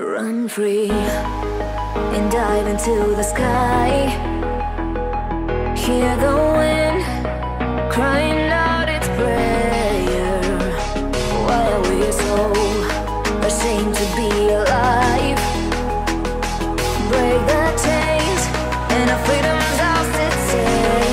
Run free and dive into the sky. Hear the wind crying out its prayer. Why are we so ashamed to be alive? Break the chains and our freedom's ours to take.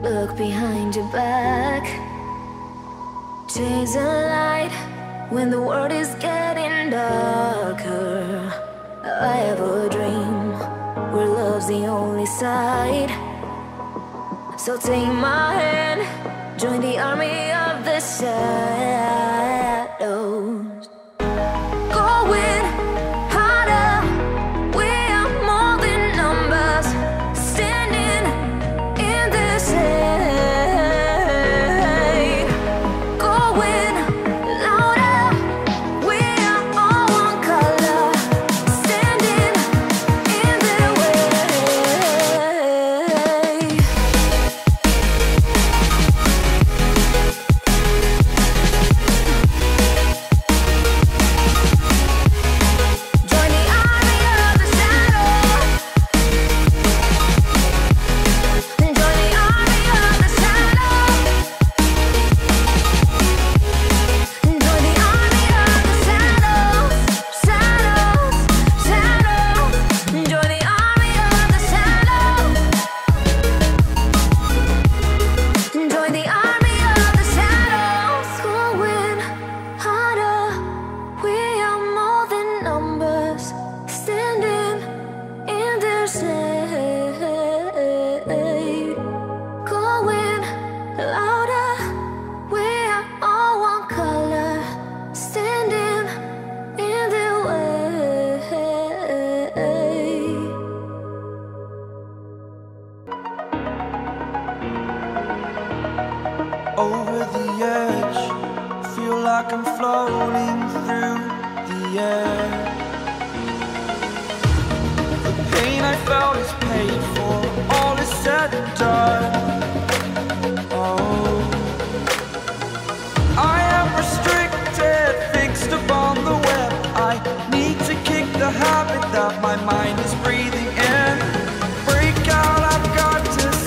Look behind your back. Chase a light when the world is getting darker. I have a dream where love's the only side. So take my hand, join the army of the shadows. Going harder, we are more than numbers. Standing in this air. Over the edge, feel like I'm floating through the air. The pain I felt is paid for, all is said and done. Oh, I am restricted, fixed upon the web. I need to kick the habit that my mind is breathing in. Break out, I've got to see.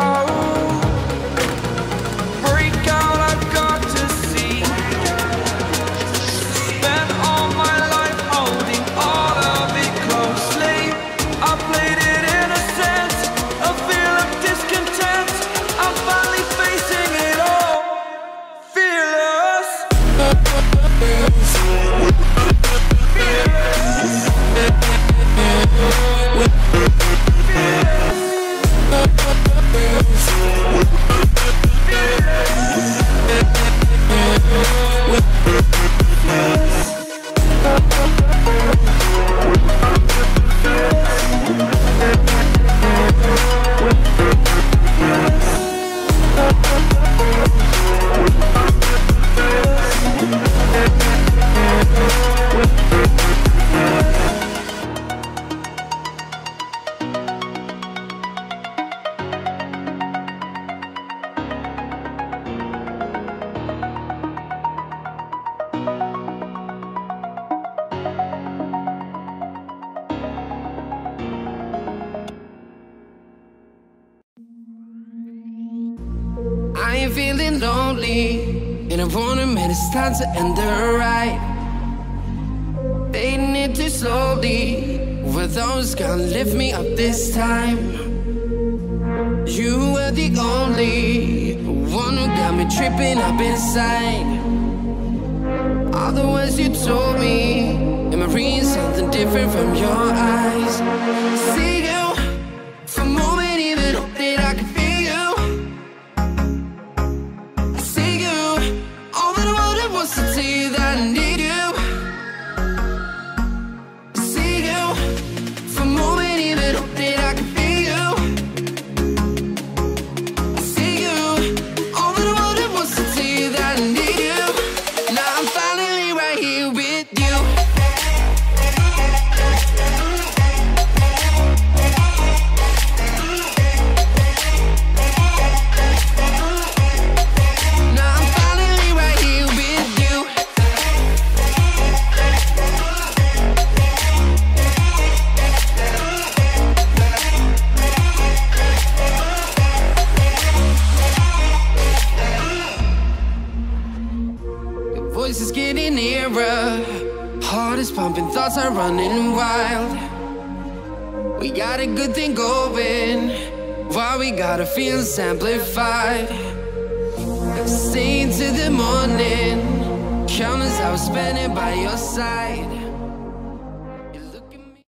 Oh, break out, I've got to see. Spent all feeling lonely, and I wanna admit it's time to end the ride. Fading it too slowly, were those gonna lift me up this time? You were the only one who got me tripping up inside. All the words you told me, am I reading something different from your eyes? See you for a moment, even hoping I could. Voice is getting nearer, heart is pumping, thoughts are running wild. We got a good thing going, while we got our feelings amplified. Staying till the morning, countless hours spending by your side.